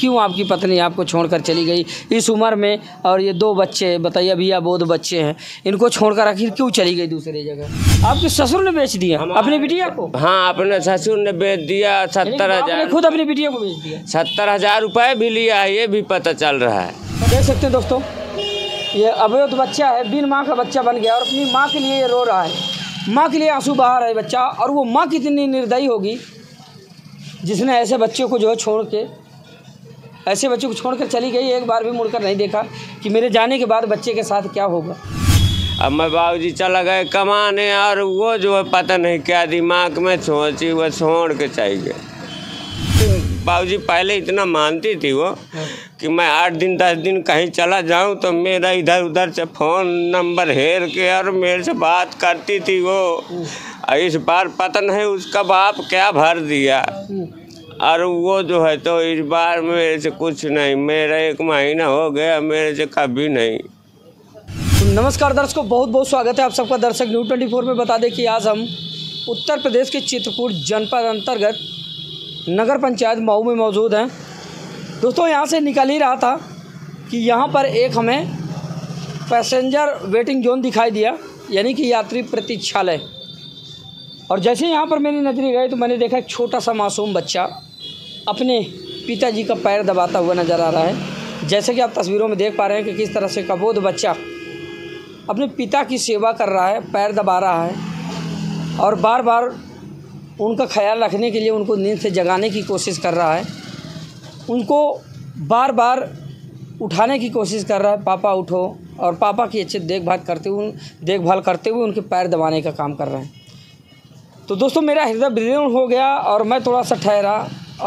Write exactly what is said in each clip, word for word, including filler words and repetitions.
क्यों आपकी पत्नी आपको छोड़कर चली गई इस उम्र में, और ये दो बच्चे बताइए भैया बहुत बच्चे हैं, इनको छोड़कर आखिर क्यों चली गई दूसरी जगह? आपके ससुर ने बेच दिया अपनी बिटिया को? हाँ, अपने ससुर ने बेच दिया सत्तर हजार खुद अपनी बिटिया को बेच दिया, सत्तर हजार रुपये भी लिया, ये भी पता चल रहा है। देख सकते हैं दोस्तों, ये अवैध बच्चा है, बिन माँ का बच्चा बन गया और अपनी माँ के लिए रो रहा है, माँ के लिए आंसू बहा रहा है बच्चा। और वो माँ कितनी निर्दयी होगी जिसने ऐसे बच्चों को जो है छोड़ के, ऐसे बच्चों को छोड़ कर चली गई, एक बार भी मुड़कर नहीं देखा कि मेरे जाने के बाद बच्चे के साथ क्या होगा। अब मैं बाबूजी चला गए कमाने और वो जो है पता नहीं क्या दिमाग में सोची, वह छोड़ के चली गई। बाबूजी पहले इतना मानती थी वो कि मैं आठ दिन दस दिन कहीं चला जाऊं तो मेरा इधर उधर से फ़ोन नंबर हेर के और मेरे से बात करती थी वो। इस बार पता नहीं उसका बाप क्या भर दिया और वो जो है तो इस बार मेरे से कुछ नहीं, मेरा एक महीना हो गया, मेरे से कभी नहीं। नमस्कार दर्शकों, बहुत बहुत स्वागत है आप सबका दर्शक न्यूज़ ट्वेंटी फोर में। बता दें कि आज हम उत्तर प्रदेश के चित्रकूट जनपद अंतर्गत नगर पंचायत मऊ में मौजूद हैं। दोस्तों, यहाँ से निकल ही रहा था कि यहाँ पर एक हमें पैसेंजर वेटिंग जोन दिखाई दिया, यानी कि यात्री प्रतीक्षालय। और जैसे यहाँ पर मेरी नज़र गई तो मैंने देखा एक छोटा सा मासूम बच्चा अपने पिताजी का पैर दबाता हुआ नज़र आ रहा है। जैसे कि आप तस्वीरों में देख पा रहे हैं कि किस तरह से कबोध बच्चा अपने पिता की सेवा कर रहा है, पैर दबा रहा है और बार बार उनका ख्याल रखने के लिए उनको नींद से जगाने की कोशिश कर रहा है, उनको बार बार उठाने की कोशिश कर रहा है, पापा उठो, और पापा की अच्छे देखभाल करते हुए देखभाल करते हुए उनके पैर दबाने का काम कर रहे हैं। तो दोस्तों, मेरा हृदय विदीर्ण हो गया और मैं थोड़ा सा ठहरा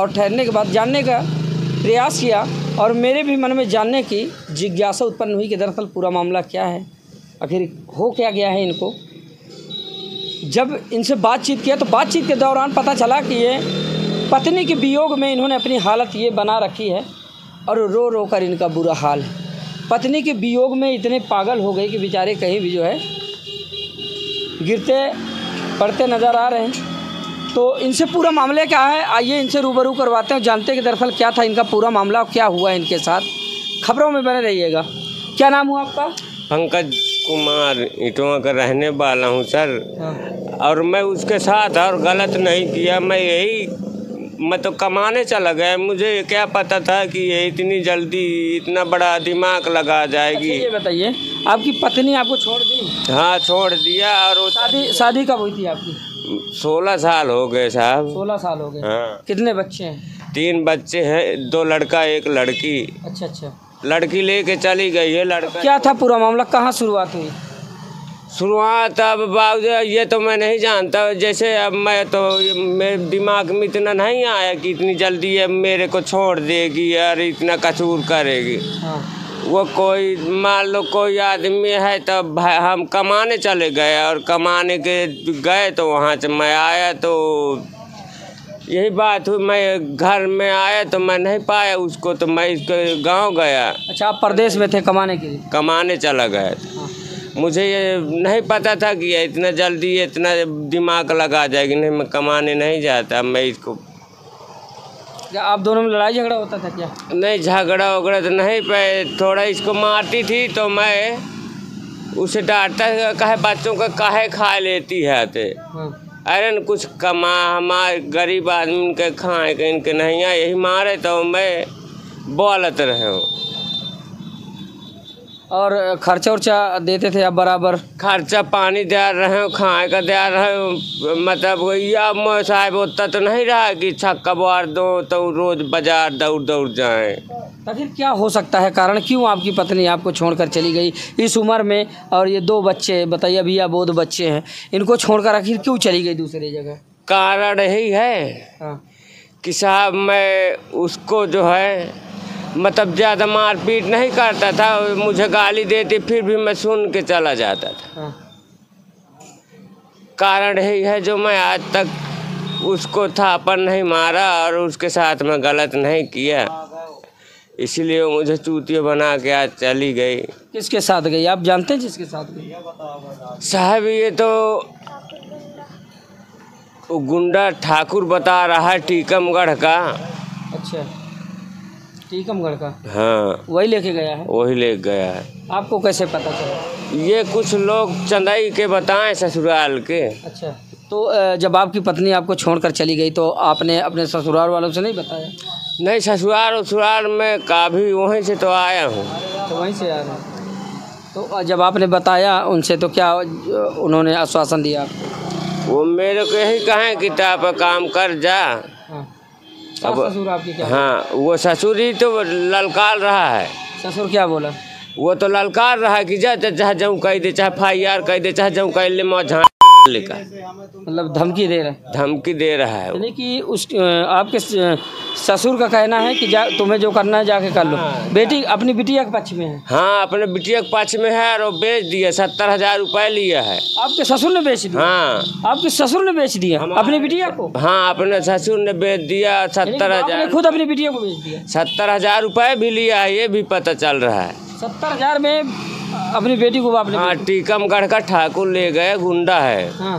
और ठहरने के बाद जानने का प्रयास किया और मेरे भी मन में जानने की जिज्ञासा उत्पन्न हुई कि दरअसल पूरा मामला क्या है, आखिर हो क्या गया है इनको। जब इनसे बातचीत किया तो बातचीत के दौरान पता चला कि ये पत्नी के वियोग में इन्होंने अपनी हालत ये बना रखी है और रो रो कर इनका बुरा हाल है। पत्नी के वियोग में इतने पागल हो गए कि बेचारे कहीं भी जो है गिरते पड़ते नज़र आ रहे हैं। तो इनसे पूरा मामला क्या है, आइए इनसे रूबरू करवाते हैं, जानते हैं कि दरअसल क्या था इनका पूरा मामला, क्या हुआ इनके साथ। खबरों में बने रहिएगा। क्या नाम हुआ आपका? पंकज कुमार, इटवा का रहने वाला हूँ सर। हाँ। और मैं उसके साथ और गलत नहीं किया, मैं यही मैं तो कमाने चला गया, मुझे क्या पता था कि ये इतनी जल्दी इतना बड़ा दिमाग लगा जाएगी। अच्छा, ये बताइए आपकी पत्नी आपको छोड़ दी? हाँ, छोड़ दिया। और शादी शादी कब हुई थी आपकी? सोलह साल हो गए साहब। सोलह साल हो गए। हाँ। कितने बच्चे हैं? तीन बच्चे हैं, दो लड़का एक लड़की। अच्छा अच्छा। लड़की लेके चली गई है लड़का। क्या था पूरा मामला, कहाँ शुरुआत हुई? शुरुआत अब बाबू ये तो मैं नहीं जानता, जैसे अब मैं तो मेरे दिमाग में इतना नहीं आया कि इतनी जल्दी अब मेरे को छोड़ देगी यार, इतना कसूर करेगी। हाँ। वो कोई मान लो कोई आदमी है तब हम कमाने चले गए और कमाने के गए तो वहाँ से मैं आया तो यही बात हुई, मैं घर में आया तो मैं नहीं पाया उसको, तो मैं इसके गांव गया। अच्छा, आप प्रदेश में थे कमाने के लिए? कमाने चला गया। हाँ। मुझे ये नहीं पता था कि ये इतना जल्दी इतना दिमाग लगा जाएगी, नहीं मैं कमाने नहीं जाता मैं इसको। क्या आप दोनों में लड़ाई झगड़ा होता था क्या? नहीं, झगड़ा वगड़ा तो नहीं, पर थोड़ा इसको मारती थी तो मैं उसे डांटता, कहे बच्चों का काहे खा लेती है ते। हाँ। अरे कुछ कमा, हमारे गरीब आदमी के खाए के इनके नहीं, यही मारे तो मैं बोलत रहे हूँ। और खर्चा उर्चा देते थे आप बराबर? खर्चा पानी दे रहे हो, खाए का दे रहे हो, मतलब या साहब उतना तो नहीं रहा कि छक्का बार दो तो रोज बाजार दौड़ दौड़ जाए। आखिर क्या हो सकता है कारण, क्यों आपकी पत्नी आपको छोड़कर चली गई इस उम्र में, और ये दो बच्चे बताइए भैया बहुत बच्चे हैं, इनको छोड़कर आखिर क्यों चली गई दूसरी जगह? कारण यही है। हाँ। कि साहब मैं उसको जो है मतलब ज़्यादा मारपीट नहीं करता था, मुझे गाली देती फिर भी मैं सुन के चला जाता था। हाँ। कारण यही है जो मैं आज तक उसको थापन नहीं मारा और उसके साथ मैं गलत नहीं किया, इसलिए वो मुझे चूतिया बना के आज चली गई। किसके साथ गई आप जानते हैं? जिसके साथ गई साहब ये तो वो गुंडा ठाकुर बता रहा है, टीकमगढ़ का। अच्छा, टीकमगढ़ का? हाँ, वही लेके गया है। वही लेके गया है। आपको कैसे पता चला? ये कुछ लोग चंदाई के बताएं, ससुराल के। अच्छा, तो जब आपकी पत्नी आपको छोड़कर चली गई तो आपने अपने ससुराल वालों से नहीं बताया? नहीं, ससुराल वसुराल में काफ़ी वहीं से तो आया हूँ। तो वहीं से आया। तो जब आपने बताया उनसे तो क्या उन्होंने आश्वासन दिया आपको? वो मेरे को यही कहें कि ताप काम कर जा। अब ससुर आपकी क्या? हाँ, वो ससुर ही तो ललकार रहा है। ससुर क्या बोला? वो तो ललकार रहा है कि जा चाहे जाऊँ कह दे, चाहे फाई आर कह दे, चाहे जाऊँ कह ले, मौत झाँक लेकर। मतलब धमकी दे रहा है? धमकी दे रहा है। यानी कि उस आपके ससुर का कहना है कि जा तुम्हें जो करना है जाके कर लो। बेटी अपनी बिटिया के पक्ष में है? हाँ, अपने बिटिया के पक्ष में है। और वो बेच दिया, सत्तर हजार रुपये लिया है। आपके ससुर ने बेच दिया? हाँ, आपके ससुर ने बेच दिया अपनी बिटिया को? हाँ, अपने ससुर ने बेच दिया सत्तर हजार खुद अपनी बिटिया को बेच दिया। सत्तर हजार रुपये भी लिया है, ये भी पता चल रहा है। सत्तर हजार में अपनी बेटी को आपने? हाँ, टीकमगढ़ का ठाकुर ले गए, गुंडा है। हाँ,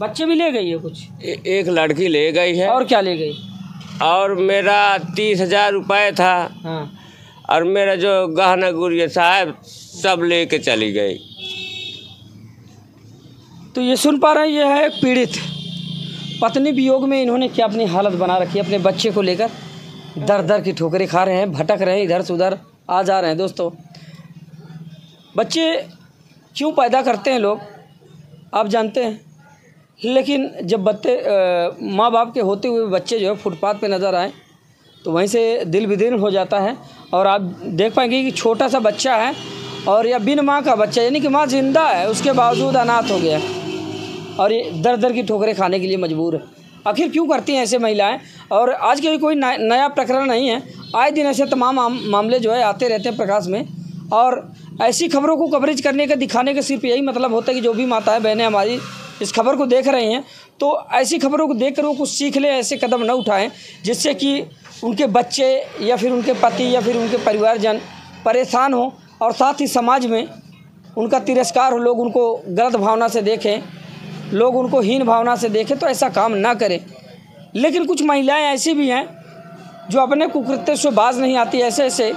बच्चे भी ले गई है कुछ? ए, एक लड़की ले गई है। और क्या ले गई? और मेरा तीस हजार रुपये था। हाँ, और मेरा जो गहना गुड़िया साहब सब लेके चली गई। तो ये सुन पा रहे हैं, ये है पीड़ित। पत्नी वियोग में इन्होंने क्या अपनी हालत बना रखी है। अपने बच्चे को लेकर दर दर की ठोकरें खा रहे हैं, भटक रहे हैं, इधर से उधर आ जा रहे हैं। दोस्तों, बच्चे क्यों पैदा करते हैं लोग, आप जानते हैं, लेकिन जब बच्चे माँ बाप के होते हुए बच्चे जो है फुटपाथ पे नज़र आए तो वहीं से दिल बेदिल हो जाता है। और आप देख पाएंगे कि छोटा सा बच्चा है और यह बिन माँ का बच्चा, यानी कि माँ जिंदा है उसके बावजूद अनाथ हो गया और ये दर दर की ठोकरें खाने के लिए मजबूर है। आखिर क्यों करती हैं ऐसे महिलाएँ? और आज के कोई नया प्रकरण नहीं है, आए दिन ऐसे तमाम मामले जो है आते रहते हैं प्रकाश में। और ऐसी खबरों को कवरेज करने का, दिखाने का सिर्फ यही मतलब होता है कि जो भी माताएं बहनें हमारी इस खबर को देख रही हैं तो ऐसी खबरों को देखकर वो कुछ सीख लें, ऐसे कदम न उठाएं जिससे कि उनके बच्चे या फिर उनके पति या फिर उनके परिवारजन परेशान हो और साथ ही समाज में उनका तिरस्कार हो, लोग उनको गलत भावना से देखें, लोग उनको हीन भावना से देखें, तो ऐसा काम ना करें। लेकिन कुछ महिलाएँ ऐसी भी हैं जो अपने कुकृत्य से बाज नहीं आती, ऐसे ऐसे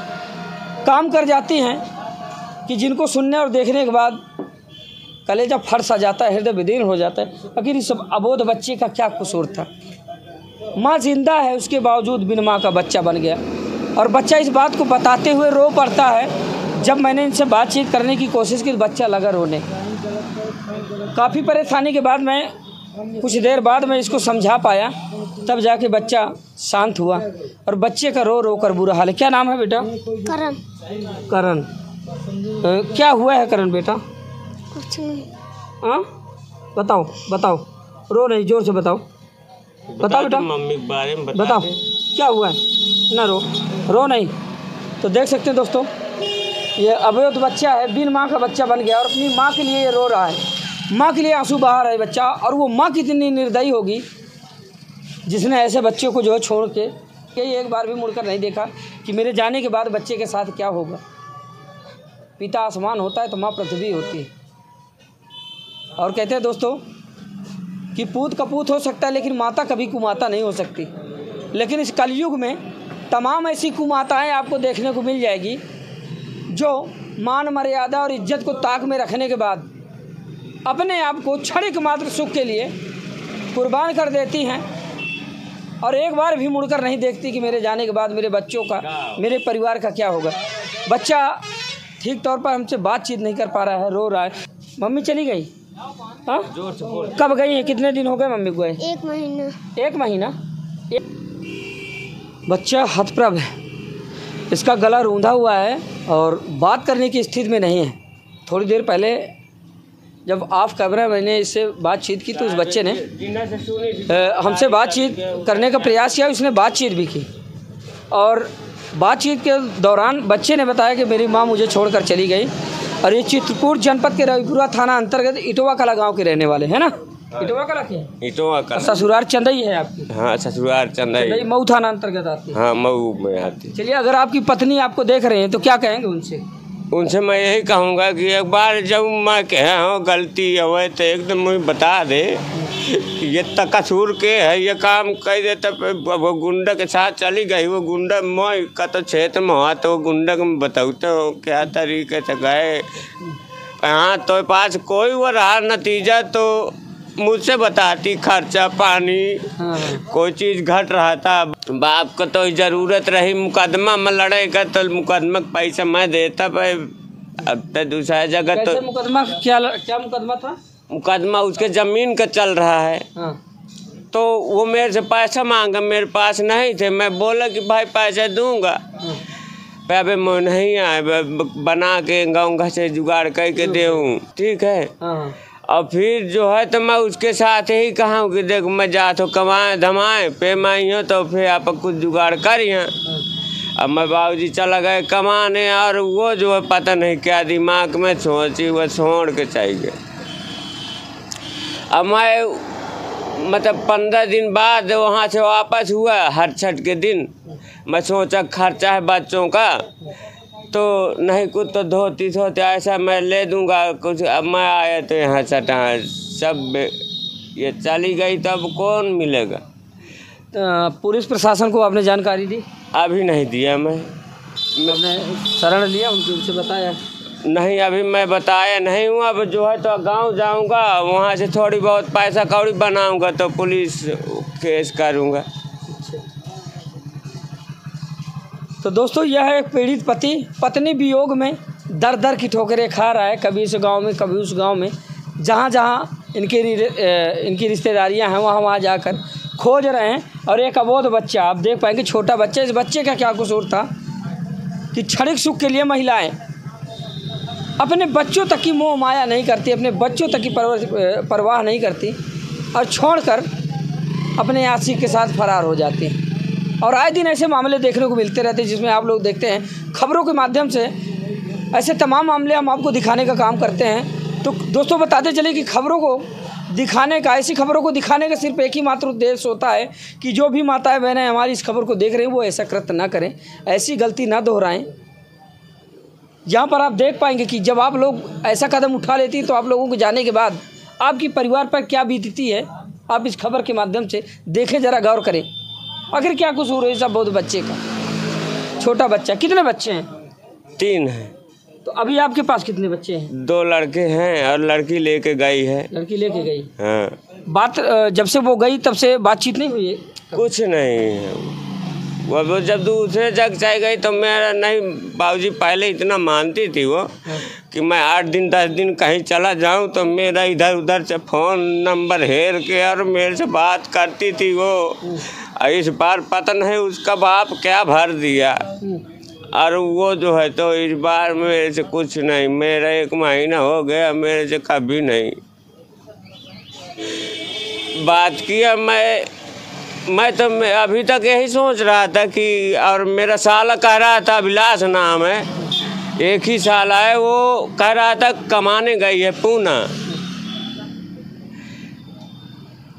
काम कर जाती हैं कि जिनको सुनने और देखने के बाद कलेजा फट आ जाता है, हृदय विदीर्ण हो जाता है। आखिर इस अबोध बच्चे का क्या कसूर था? माँ जिंदा है उसके बावजूद बिन माँ का बच्चा बन गया। और बच्चा इस बात को बताते हुए रो पड़ता है। जब मैंने इनसे बातचीत करने की कोशिश की तो बच्चा लगा रोने। काफ़ी परेशानी के बाद मैं कुछ देर बाद मैं इसको समझा पाया, तब जाके बच्चा शांत हुआ। और बच्चे का रो रो कर बुरा हाल है। क्या नाम है बेटा? करण। करण, क्या हुआ है करण बेटा? कुछ नहीं। हाँ, बताओ बताओ, रो नहीं, जोर से बताओ बताओ बेटा, मम्मी के बारे में बताओ क्या हुआ है, ना रो, रो नहीं। तो देख सकते हैं दोस्तों, ये अवैध बच्चा है, बिन माँ का बच्चा बन गया और अपनी माँ के लिए रो रहा है, माँ के लिए आंसू बहा रहा है बच्चा। और वो माँ कितनी निर्दयी होगी जिसने ऐसे बच्चे को जो है छोड़ के कई एक बार भी मुड़कर नहीं देखा कि मेरे जाने के बाद बच्चे के साथ क्या होगा। पिता आसमान होता है तो माँ पृथ्वी होती है। और कहते हैं दोस्तों कि पूत कपूत हो सकता है लेकिन माता कभी कुमाता नहीं हो सकती। लेकिन इस कलयुग में तमाम ऐसी कुमाताएँ आपको देखने को मिल जाएगी जो मान मर्यादा और इज्जत को ताक में रखने के बाद अपने आप को क्षणिक मात्र सुख के लिए कुर्बान कर देती हैं और एक बार भी मुड़कर नहीं देखती कि मेरे जाने के बाद मेरे बच्चों का, मेरे परिवार का क्या होगा। बच्चा ठीक तौर पर हमसे बातचीत नहीं कर पा रहा है, रो रहा है। मम्मी चली गई? हाँ, कब गई है? कितने दिन हो गए मम्मी को? एक महीना। एक महीना? एक... बच्चा हतप्रभ है, इसका गला रूंधा हुआ है और बात करने की स्थिति में नहीं है। थोड़ी देर पहले जब ऑफ कैमरा मैंने इससे बातचीत की तो उस बच्चे ने हमसे बातचीत करने का प्रयास किया, उसने बातचीत भी की। और बातचीत के दौरान बच्चे ने बताया कि मेरी माँ मुझे छोड़कर चली गई और ये चित्रकूट जनपद के रविपुरा थाना अंतर्गत इटवा कला गांव के रहने वाले हैं ना? इटवा कला के? इटवा कला। ससुराल चंदई है आपकी? हाँ, ससुराल चंदई, मऊ थाना अंतर्गत आती है। हाँ, मऊ में आती है। चलिए, अगर आपकी पत्नी आपको देख रहे हैं तो क्या कहेंगे उनसे? उनसे मैं यही कहूँगा कि एक बार जब मैं कह गलती अवै तो एकदम मुझे बता दे ये तकसूर के है, ये काम कर देता। वो गुंडा के साथ चली गई, वो गुंडा मई का तो क्षेत्र में हुआ, तो गुंडा में बताऊ तो क्या तरीके से गए। हाँ, तो पास कोई वो रहा नतीजा तो मुझसे बताती, खर्चा पानी हाँ। कोई चीज़ घट रहा था। बाप को तो ज़रूरत रही मुकदमा में लड़ेगा तो मुकदमा का पैसा मैं देता भाई। अब तो दूसरा जगह तो मुकदमा क्या क्या मुकदमा था, मुकदमा उसके ज़मीन का चल रहा है हाँ। तो वो मेरे से पैसा मांगा, मेरे पास नहीं थे। मैं बोला कि भाई पैसा दूंगा हाँ। अबे मैं नहीं आए, बना के गाँव घर से जुगाड़ करके देऊँ, ठीक है हाँ। और फिर जो है तो मैं उसके साथ ही कहा कि देख मैं जात हो कमाए धमाए पे माई हो तो फिर आप कुछ जुगाड़ करिए। अब मैं बाबूजी चला गए कमाने, और वो जो है पता नहीं क्या दिमाग में सोची, वो छोड़ के चाहिए। अब मैं मतलब पंद्रह दिन बाद वहाँ से वापस हुआ, हर छठ के दिन मैं सोचा खर्चा है बच्चों का तो नहीं कुछ तो धोती धोते ऐसा मैं ले दूंगा कुछ। अब मैं आया तो यहाँ सटा सब ये चली गई, तब कौन मिलेगा। पुलिस प्रशासन को आपने जानकारी दी? अभी नहीं दिया, मैं मैंने शरण लिया उनके, उनसे बताया नहीं, अभी मैं बताया नहीं हूँ। अब जो है तो गांव जाऊंगा, वहाँ से थोड़ी बहुत पैसा कौड़ी बनाऊँगा तो पुलिस केस करूँगा। तो दोस्तों यह है एक पीड़ित पति पत्नी वियोग में दर दर की ठोकरें खा रहा है, कभी इस गांव में कभी उस गांव में, जहां जहां इनके इनकी रिश्तेदारियां हैं वहां वहां जाकर खोज रहे हैं। और एक अबोध बच्चा, आप देख पाएंगे छोटा बच्चा, इस बच्चे का क्या कसूर था कि क्षणिक सुख के लिए महिलाएं अपने बच्चों तक की मोह माया नहीं करती, अपने बच्चों तक की परवाह नहीं करती और छोड़ कर अपने आशिक के साथ फरार हो जाती हैं। और आए दिन ऐसे मामले देखने को मिलते रहते हैं, जिसमें आप लोग देखते हैं खबरों के माध्यम से ऐसे तमाम मामले हम आपको दिखाने का काम करते हैं। तो दोस्तों बताते चले कि खबरों को दिखाने का, ऐसी खबरों को दिखाने का सिर्फ एक ही मात्र उद्देश्य होता है कि जो भी माताएं बहनें हमारी इस खबर को देख रही हैं वो ऐसा कृत्य ना करें, ऐसी गलती ना दोहराएँ। यहाँ पर आप देख पाएंगे कि जब आप लोग ऐसा कदम उठा लेती तो आप लोगों को जाने के बाद आपकी परिवार पर क्या बीतती है, आप इस खबर के माध्यम से देखें, ज़रा गौर करें आखिर क्या कुछ हो रही है सब बहुत बच्चे का। छोटा बच्चा, कितने बच्चे हैं? तीन हैं। तो अभी आपके पास कितने बच्चे हैं? दो लड़के हैं और लड़की लेके गई है। लड़की लेके गई हाँ। बात जब से वो गई तब से बातचीत नहीं हुई है? कुछ नहीं, वो जब दूसरे जग चाह गई तो मेरा नहीं, बाबूजी पहले इतना मानती थी वो हाँ। कि मैं आठ दिन दस दिन कहीं चला जाऊँ तो मेरा इधर उधर से फ़ोन नंबर हेर के और मेरे से बात करती थी वो। इस बार पता नहीं उसका बाप क्या भर दिया, और वो जो है तो इस बार मेरे से कुछ नहीं, मेरा एक महीना हो गया मेरे से कभी नहीं बात किया। मैं मैं तो मैं अभी तक यही सोच रहा था कि, और मेरा साला कह रहा था, अभिलाष नाम है, एक ही साला है, वो कह रहा था कमाने गई है पूना।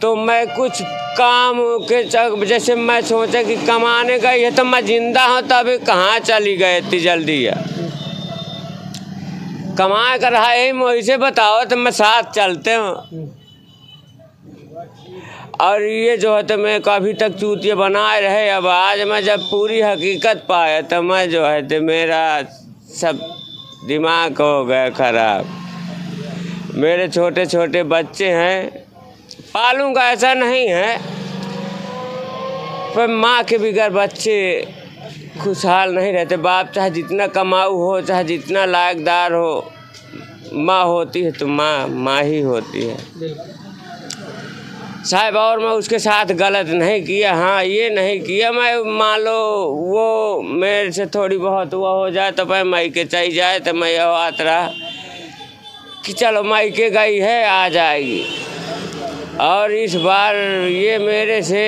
तो मैं कुछ काम के चक जैसे मैं सोचा कि कमाने गई है तो मैं जिंदा हूँ, तभी कहाँ चली गई इतनी जल्दी है, कमा कर रहा है मुझे से बताओ तो मैं साथ चलते हूँ। और ये जो है तो मैं अभी तक चूतिया बनाए रहे। अब आज मैं जब पूरी हकीकत पाया तो मैं जो है तो मेरा सब दिमाग हो गया खराब। मेरे छोटे छोटे बच्चे हैं, पालूंगा ऐसा नहीं है, पर माँ के बगैर बच्चे खुशहाल नहीं रहते। बाप चाहे जितना कमाऊ हो, चाहे जितना लायकदार हो, माँ होती है तो माँ माँ ही होती है साहब। और मैं उसके साथ गलत नहीं किया, हाँ ये नहीं किया मैं, मान लो वो मेरे से थोड़ी बहुत वह हो जाए तो भाई माई के चाहिए जाए तो मैं यह आता रहा कि चलो माई के गई है आ जाएगी। और इस बार ये मेरे से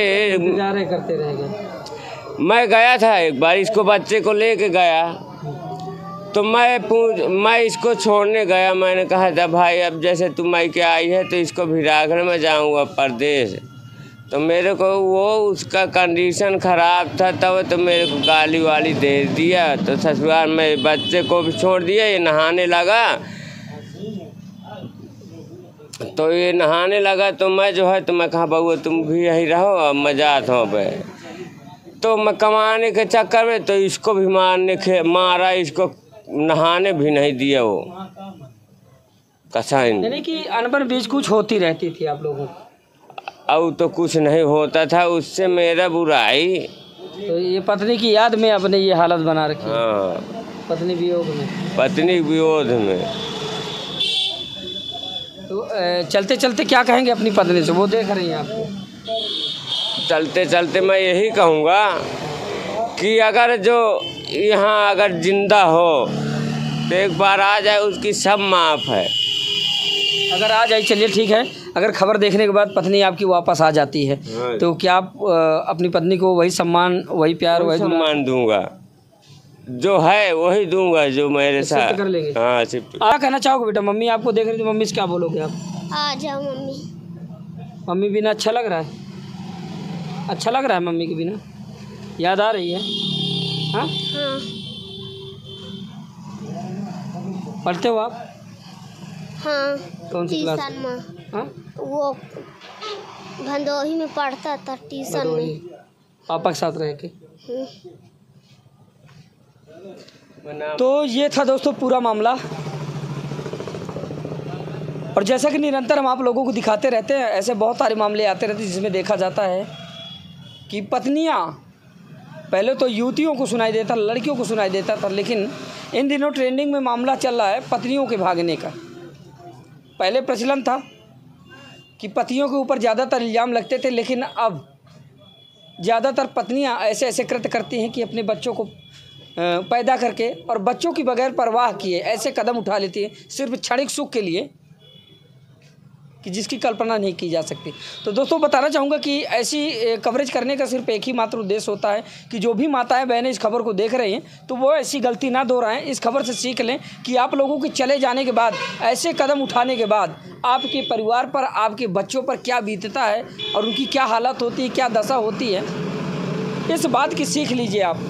गुजारे करते रह गए। मैं गया था एक बार, इसको बच्चे को लेके गया तो मैं पूछ मैं इसको छोड़ने गया, मैंने कहा था भाई अब जैसे तुम माई के आई है तो इसको भिड़ाघर में जाऊँगा परदेश। तो मेरे को वो उसका कंडीशन ख़राब था तब तो मेरे को गाली वाली दे दिया, तो ससुराल में बच्चे को भी छोड़ दिया। ये नहाने लगा तो ये नहाने लगा तो मैं जो है तो मैं कहा बउआ तुम भी यहीं रहो अब मैं जाता हूँ पे। तो मैं कमाने के चक्कर में तो इसको भी मारने के मारा, इसको नहाने भी नहीं दिया वो कसाइन। यानी कि अनबन बीच कुछ होती रहती थी आप लोगों को? अब तो कुछ नहीं होता था, उससे मेरा बुराई। तो ये पत्नी की याद में आपने ये हालत बना रखी? हाँ, पत्नी वियोग में। पत्नी विरोध में। तो चलते चलते क्या कहेंगे अपनी पत्नी से, वो देख रही हैं आपको? चलते चलते मैं यही कहूँगा कि अगर जो यहाँ अगर जिंदा हो तो एक बार आ जाए, उसकी सब माफ़ है अगर आ जाए। चलिए ठीक है, अगर खबर देखने के बाद पत्नी आपकी वापस आ जाती है तो क्या आप अपनी पत्नी को वही सम्मान, वही प्यार, वही सम्मान दूंगा जो है, वही दूंगा जो मेरे साथ कर लेंगे। हाँ, क्या कहना चाहोगे बेटा? मम्मी आपको देख रही थी, मम्मी से क्या बोलोगे आप? आ जाओ मम्मी। मम्मी बिना अच्छा लग रहा है? अच्छा लग रहा है मम्मी के बिना? याद आ रही है? हाँ, हाँ। पढ़ते हो आप? हाँ। कौन सी क्लास? हाँ? वो भंदोही में पढ़ता था ट्यूशन में। पापा के साथ रह के? तो ये था दोस्तों पूरा मामला। और जैसा कि निरंतर हम आप लोगों को दिखाते रहते हैं, ऐसे बहुत सारे मामले आते रहते हैं जिसमें देखा जाता है कि पत्नियां, पहले तो युवतियों को सुनाई देता, लड़कियों को सुनाई देता था, लेकिन इन दिनों ट्रेंडिंग में मामला चल रहा है पत्नियों के भागने का। पहले प्रचलन था कि पतियों के ऊपर ज़्यादातर इल्ज़ाम लगते थे, लेकिन अब ज़्यादातर पत्नियां ऐसे ऐसे कृत्य करती हैं कि अपने बच्चों को पैदा करके और बच्चों की बगैर परवाह किए ऐसे कदम उठा लेती है सिर्फ क्षणिक सुख के लिए, कि जिसकी कल्पना नहीं की जा सकती। तो दोस्तों बताना चाहूँगा कि ऐसी कवरेज करने का सिर्फ एक ही मात्र उद्देश्य होता है कि जो भी माताएं बहनें इस खबर को देख रही हैं तो वो ऐसी गलती ना दोहराएं, इस खबर से सीख लें कि आप लोगों के चले जाने के बाद, ऐसे कदम उठाने के बाद आपके परिवार पर, आपके बच्चों पर क्या बीतता है और उनकी क्या हालत होती है, क्या दशा होती है, इस बात की सीख लीजिए आप।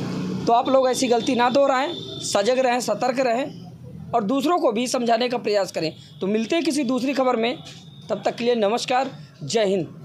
तो आप लोग ऐसी गलती ना दोहराएं, सजग रहें, सतर्क रहें और दूसरों को भी समझाने का प्रयास करें। तो मिलते हैं किसी दूसरी खबर में, तब तक के लिए नमस्कार, जय हिंद।